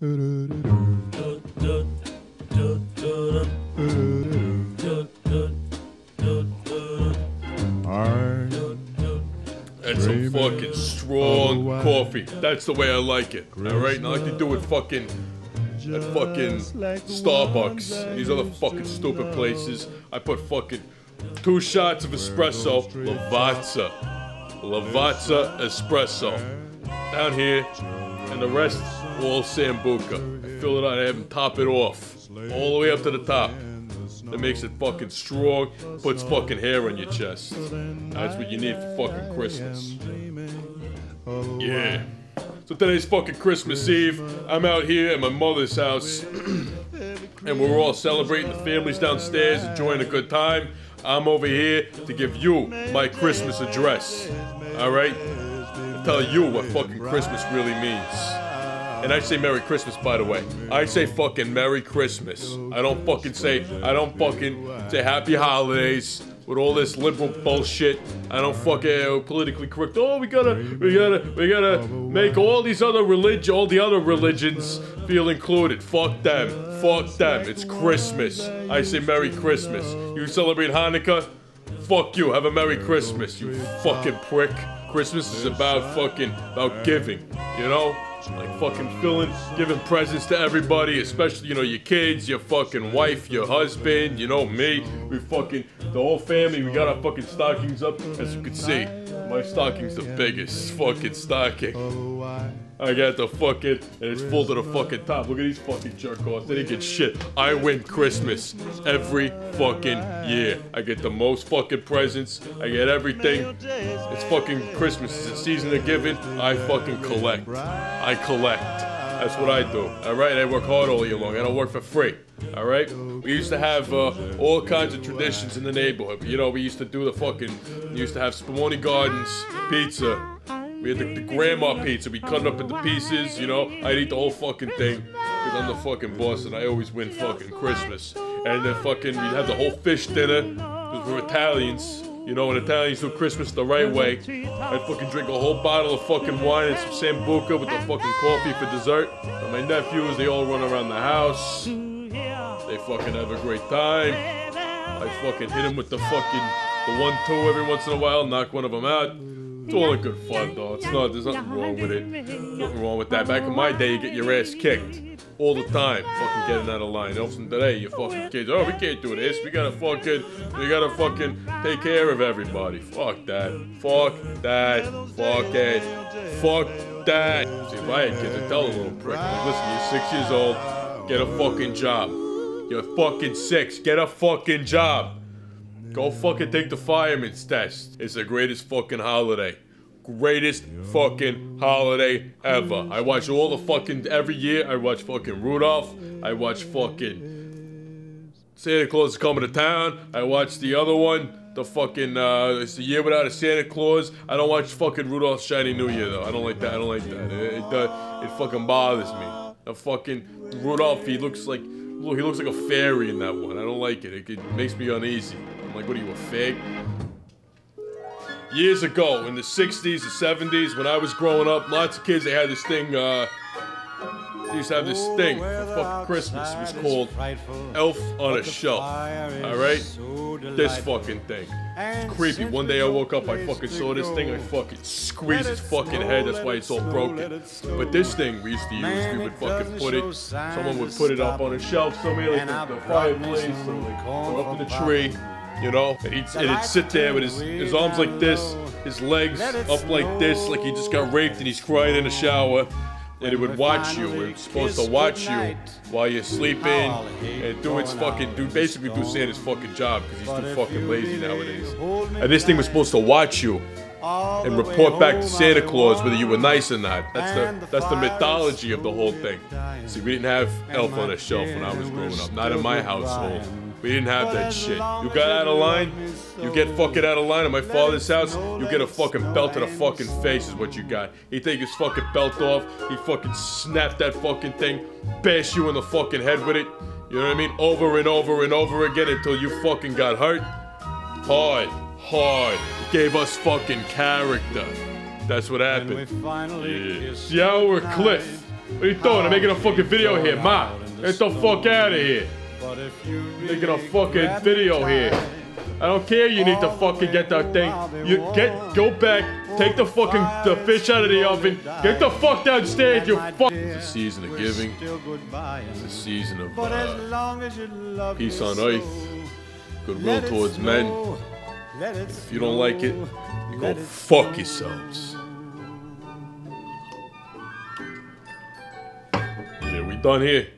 That's some fucking strong coffee. That's the way I like it. Alright? I like to do it fucking at fucking Starbucks. These other fucking stupid places. I put fucking 2 shots of espresso. Lavazza. Lavazza espresso. Down here. And the rest, all Sambuca. I fill it out. I have them top it off. All the way up to the top. That makes it fucking strong. Puts fucking hair on your chest. That's what you need for fucking Christmas. Yeah. So today's fucking Christmas Eve. I'm out here at my mother's house. And we're all celebrating. The family's downstairs enjoying a good time. I'm over here to give you my Christmas address. Alright? I'll tell you what fucking Christmas really means. And I say Merry Christmas, by the way. I say fucking Merry Christmas. I don't fucking say Happy Holidays with all this liberal bullshit. I don't fucking politically correct. Oh, we gotta make all these other religion, all the other religions feel included. Fuck them. Fuck them. It's Christmas. I say Merry Christmas. You celebrate Hanukkah? Fuck you. Have a Merry Christmas, you fucking prick. Christmas is about giving, you know? Like fucking giving presents to everybody, especially, you know, your kids, your fucking wife, your husband, you know, me. We fucking, the whole family, we got our fucking stockings up. As you can see, my stocking's the biggest fucking stocking. I got the fucking, and it's full to the fucking top. Look at these fucking jerk-offs. They didn't get shit. I win Christmas every fucking year. I get the most fucking presents. I get everything. It's fucking Christmas. It's a season of giving. I fucking collect. I collect. That's what I do. Alright? I work hard all year long. I don't work for free. Alright? We used to have all kinds of traditions in the neighborhood. You know, we used to do the fucking, we used to have Spumoni Gardens pizza. We had the grandma pizza. We cut it up into pieces, you know. I'd eat the whole fucking thing. Because I'm the fucking boss and I always win fucking Christmas. And then fucking, we'd have the whole fish dinner. Because we're Italians. You know, and Italians do Christmas the right way. I'd fucking drink a whole bottle of fucking wine and some Sambuca with the fucking coffee for dessert. And my nephews, they all run around the house. They fucking have a great time. I fucking hit them with the fucking, the 1-2 every once in a while. Knock one of them out. It's all in good fun, though. It's not, there's nothing wrong with it. Nothing wrong with that. Back in my day, you get your ass kicked. All the time. Fucking getting out of line. Else than today, you fucking kids. Oh, we can't do this. We gotta fucking take care of everybody. Fuck that. Fuck that. Fuck it. Fuck that. See, if I had kids, I'd tell a little prick. Like, listen, you're 6 years old. Get a fucking job. You're fucking 6. Get a fucking job. Go fucking take the fireman's test. It's the greatest fucking holiday. Greatest fucking holiday ever. I watch all the fucking, every year, I watch fucking Rudolph. I watch fucking Santa Claus is Coming to Town. I watch the other one, the fucking, it's the year without a Santa Claus. I don't watch fucking Rudolph's Shiny New Year, though. I don't like that, I don't like that. It fucking bothers me. The fucking Rudolph, he looks like a fairy in that one. I don't like it. It makes me uneasy. I'm like, what are you, a fag? Years ago, in the 60s, the 70s, when I was growing up, lots of kids, they had this thing, they used to have this thing for fucking Christmas. It was called Elf on a Shelf, alright? This fucking thing. It's creepy. One day I woke up, I fucking saw this thing, I fucking squeezed its fucking head, that's why it's all broken. But this thing we used to use, we would fucking put it, someone would put it up on a shelf, somebody like the fireplace, or up in the tree. You know, and he'd sit there with his arms like this, his legs up like this, like he just got raped and he's crying in the shower. And it would watch you, it's supposed to watch you while you're sleeping and do its fucking, basically do Santa's fucking job because he's too fucking lazy nowadays. And this thing was supposed to watch you and report back to Santa Claus whether you were nice or not. That's the mythology of the whole thing. See, we didn't have Elf on a Shelf when I was growing up, not in my household. We didn't have that shit. You got out of line, you get fucking out of line at my father's house, you get a fucking belt to the fucking face is what you got. He'd take his fucking belt off, he'd fucking snap that fucking thing, bash you in the fucking head with it, you know what I mean? Over and over and over again until you fucking got hurt. Hard. It gave us fucking character. That's what happened. Yeah. Cliff. What are you doing? I'm making a fucking video here, ma. Get the fuck out of here. Making a fucking video here. I don't care. You need to fucking get that thing. You get, go back, take the fucking fish out of the oven. Get the fuck downstairs, you fuck. It's a season of giving. It's a season of peace on earth, goodwill towards men. If you don't like it, you go fuck yourselves. Yeah, we done here.